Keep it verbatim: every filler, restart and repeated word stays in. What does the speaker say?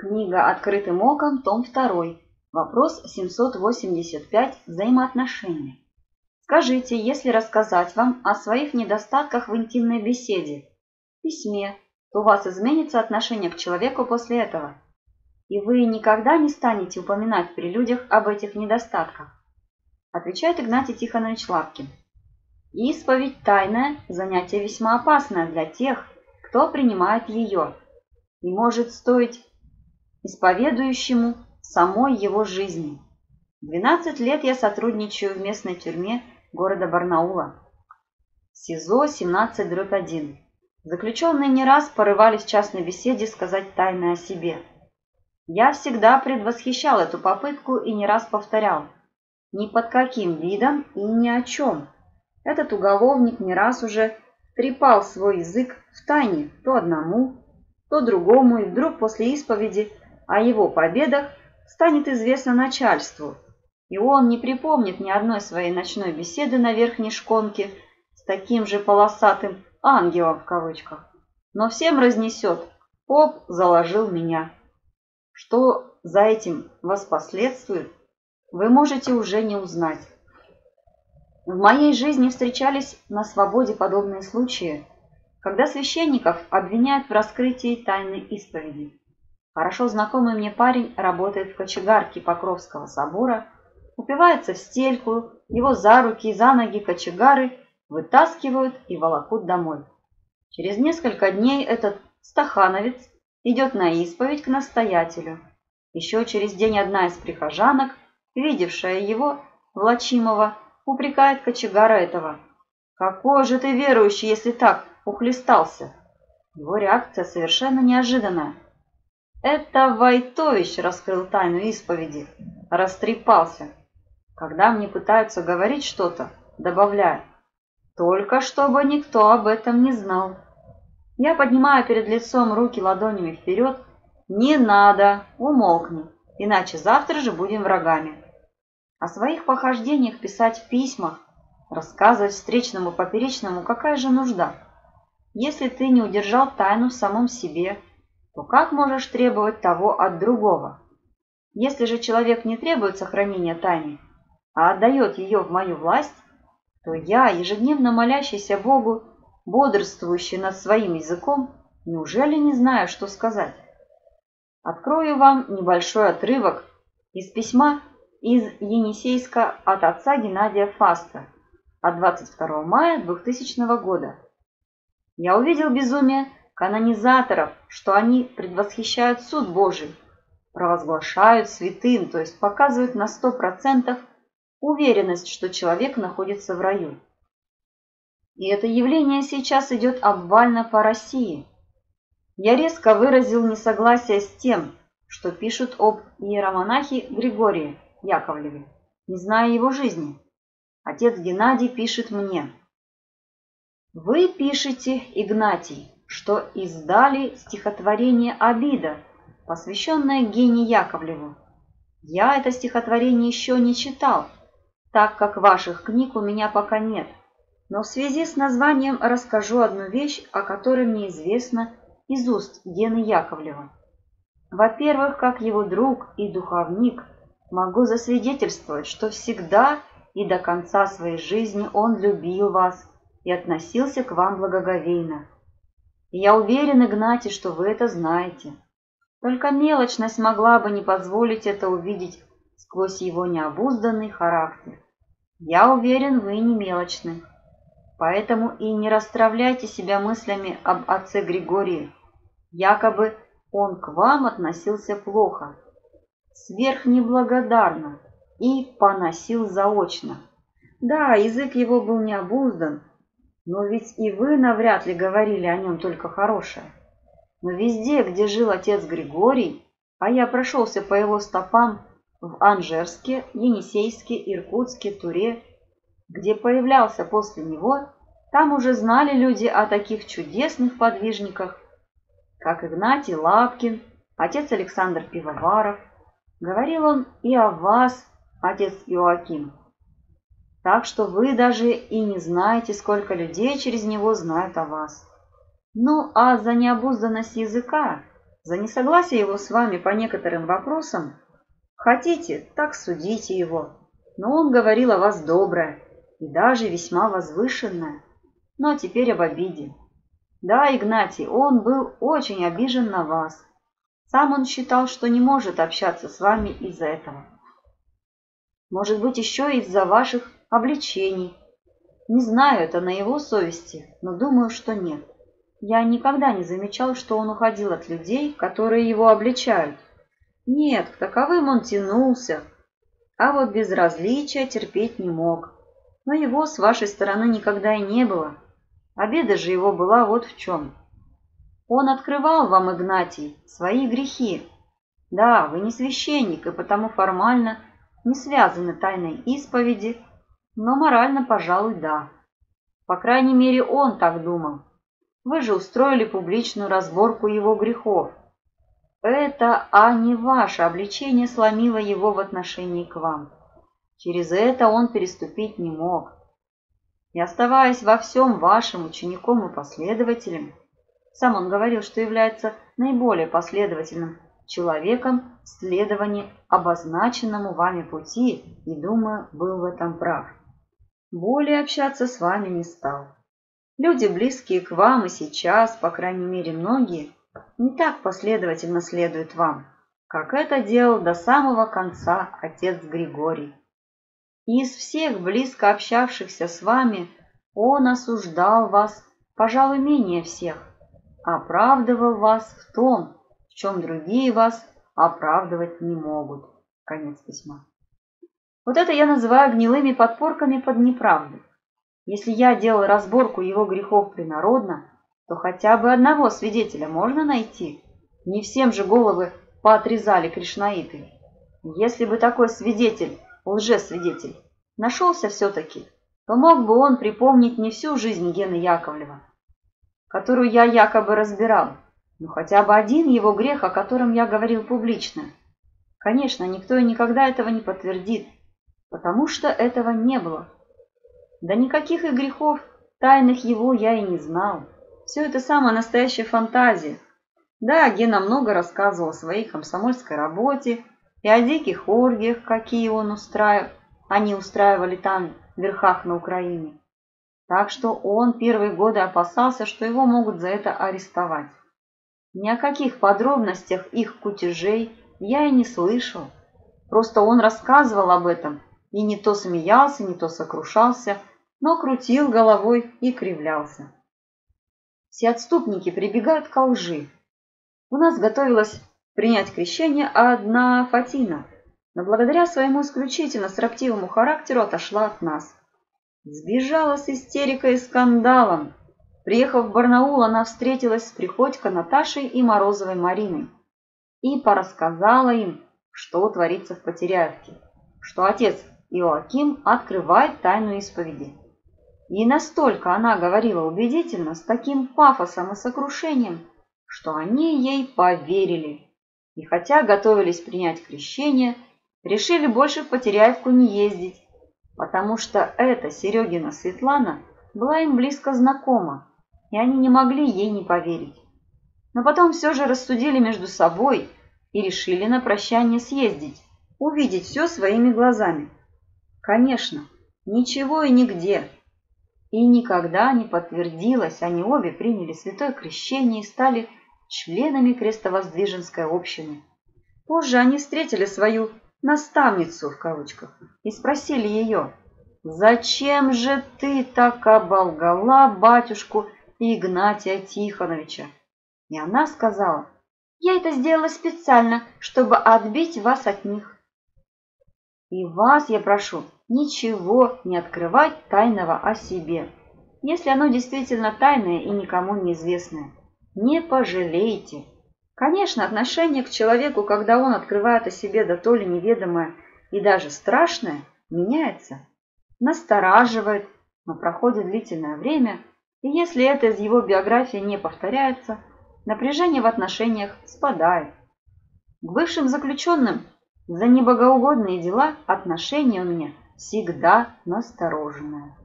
Книга «Открытым оком», том два, вопрос семьсот восемьдесят пять, взаимоотношения. Скажите, если рассказать вам о своих недостатках в интимной беседе, в письме, то у вас изменится отношение к человеку после этого, и вы никогда не станете упоминать при людях об этих недостатках? Отвечает Игнатий Тихонович Лапкин. Исповедь тайная, занятие весьма опасное для тех, кто принимает ее, и может стоить исповедующему самой его жизни. двенадцать лет я сотрудничаю в местной тюрьме города Барнаула. СИЗО семнадцать дробь один. Заключенные не раз порывались в частной беседе сказать тайное о себе. Я всегда предвосхищал эту попытку и не раз повторял: ни под каким видом и ни о чем. Этот уголовник не раз уже трепал свой язык в тайне то одному, то другому, и вдруг после исповеди о его победах станет известно начальству, и он не припомнит ни одной своей ночной беседы на верхней шконке с таким же полосатым «ангелом» в кавычках, но всем разнесет: поп заложил меня. Что за этим воспоследствует, вы можете уже не узнать. В моей жизни встречались на свободе подобные случаи, когда священников обвиняют в раскрытии тайны исповеди. Хорошо знакомый мне парень работает в кочегарке Покровского собора, упивается в стельку, его за руки и за ноги кочегары вытаскивают и волокут домой. Через несколько дней этот стахановец идет на исповедь к настоятелю. Еще через день одна из прихожанок, видевшая его, влачимого, упрекает кочегара этого: «Какой же ты верующий, если так ухлестался?» Его реакция совершенно неожиданная. Это Войтович раскрыл тайну исповеди, растрепался. Когда мне пытаются говорить что-то, добавляя: только чтобы никто об этом не знал. Я поднимаю перед лицом руки ладонями вперед: не надо, умолкни, иначе завтра же будем врагами. О своих похождениях писать в письмах, рассказывать встречному, поперечному — какая же нужда? Если ты не удержал тайну в самом себе, то как можешь требовать того от другого? Если же человек не требует сохранения тайны, а отдает ее в мою власть, то я, ежедневно молящийся Богу, бодрствующий над своим языком, неужели не знаю, что сказать? Открою вам небольшой отрывок из письма из Енисейска от отца Геннадия Фаста от двадцать второго мая двухтысячного года. Я увидел безумие канонизаторов, что они предвосхищают суд Божий, провозглашают святым, то есть показывают на сто процентов уверенность, что человек находится в раю. И это явление сейчас идет обвально по России. Я резко выразил несогласие с тем, что пишут об иеромонахе Григории Яковлеве, не зная его жизни. Отец Геннадий пишет мне: «Вы пишете, Игнатий, что издали стихотворение «Обида», посвященное Гене Яковлеву. Я это стихотворение еще не читал, так как ваших книг у меня пока нет. Но в связи с названием расскажу одну вещь, о которой мне известно из уст Гены Яковлева. Во-первых, как его друг и духовник, могу засвидетельствовать, что всегда и до конца своей жизни он любил вас и относился к вам благоговейно. Я уверен, Игнатий, что вы это знаете. Только мелочность могла бы не позволить это увидеть сквозь его необузданный характер. Я уверен, вы не мелочны. Поэтому и не расстравляйте себя мыслями об отце Григории. Якобы он к вам относился плохо, сверхнеблагодарно и поносил заочно. Да, язык его был необуздан, но ведь и вы навряд ли говорили о нем только хорошее. Но везде, где жил отец Григорий, а я прошелся по его стопам в Анжерске, Енисейске, Иркутске, Туре, где появлялся после него, там уже знали люди о таких чудесных подвижниках, как Игнатий Лапкин, отец Александр Пивоваров. Говорил он и о вас, отец Иоаким. Так что вы даже и не знаете, сколько людей через него знают о вас. Ну, а за необузданность языка За несогласие его с вами по некоторым вопросам хотите, так судите его, но он говорил о вас доброе и даже весьма возвышенное. Но теперь об обиде. Да, Игнатий, он был очень обижен на вас. Сам он считал, что не может общаться с вами из-за этого. Может быть, еще и из-за ваших обличений. Не знаю, это на его совести, но думаю, что нет. Я никогда не замечал, что он уходил от людей, которые его обличают. Нет, к таковым он тянулся, а вот безразличия терпеть не мог. Но его с вашей стороны никогда и не было. Обида же его была вот в чем. Он открывал вам, Игнатий, свои грехи. Да, вы не священник и потому формально не связаны тайной исповеди, но морально, пожалуй, да. По крайней мере, он так думал. Вы же устроили публичную разборку его грехов. Это, а не ваше обличение сломило его в отношении к вам. Через это он переступить не мог. И оставаясь во всем вашим учеником и последователем, сам он говорил, что является наиболее последовательным человеком в следовании обозначенному вами пути, и, думаю, был в этом прав. Более общаться с вами не стал. Люди, близкие к вам и сейчас, по крайней мере многие, не так последовательно следуют вам, как это делал до самого конца отец Григорий. Из всех близко общавшихся с вами он осуждал вас, пожалуй, менее всех, оправдывал вас в том, в чем другие вас оправдывать не могут. Конец письма. Вот это я называю гнилыми подпорками под неправду. Если я делал разборку его грехов принародно, то хотя бы одного свидетеля можно найти. Не всем же головы поотрезали кришнаиты. Если бы такой свидетель, лжесвидетель, нашелся все-таки, то мог бы он припомнить не всю жизнь Гены Яковлева, которую я якобы разбирал, но хотя бы один его грех, о котором я говорил публично. Конечно, никто и никогда этого не подтвердит, потому что этого не было. Да никаких и грехов тайных его я и не знал. Все это самая настоящая фантазия. Да, Гена много рассказывал о своей комсомольской работе и о диких оргиях, какие он устраив... они устраивали там, в верхах на Украине. Так что он первые годы опасался, что его могут за это арестовать. Ни о каких подробностях их кутежей я и не слышал. Просто он рассказывал об этом и не то смеялся, не то сокрушался, но крутил головой и кривлялся. Все отступники прибегают к лжи. У нас готовилась принять крещение одна Фатина, но благодаря своему исключительно строптивому характеру отошла от нас. Сбежала с истерикой и скандалом. Приехав в Барнаул, она встретилась с Приходько Наташей и Морозовой Мариной и порассказала им, что творится в Потеряевке, что отец Иоаким открывает тайну исповеди. И настолько она говорила убедительно, с таким пафосом и сокрушением, что они ей поверили. И хотя готовились принять крещение, решили больше в Потеряевку не ездить, потому что эта Серегина Светлана была им близко знакома, и они не могли ей не поверить. Но потом все же рассудили между собой и решили на прощание съездить, увидеть все своими глазами. Конечно, ничего и нигде. И никогда не подтвердилось, они обе приняли святое крещение и стали членами крестовоздвиженской общины. Позже они встретили свою «наставницу» в кавычках и спросили ее: «Зачем же ты так оболгала батюшку Игнатия Тихоновича?» И она сказала: «Я это сделала специально, чтобы отбить вас от них. И вас я прошу ничего не открывать тайного о себе, если оно действительно тайное и никому неизвестное. Не пожалейте». Конечно, отношение к человеку, когда он открывает о себе дотоле неведомое и даже страшное, меняется, настораживает, но проходит длительное время, и если это из его биографии не повторяется, напряжение в отношениях спадает. К бывшим заключенным за небогоугодные дела отношение у меня всегда настороженное.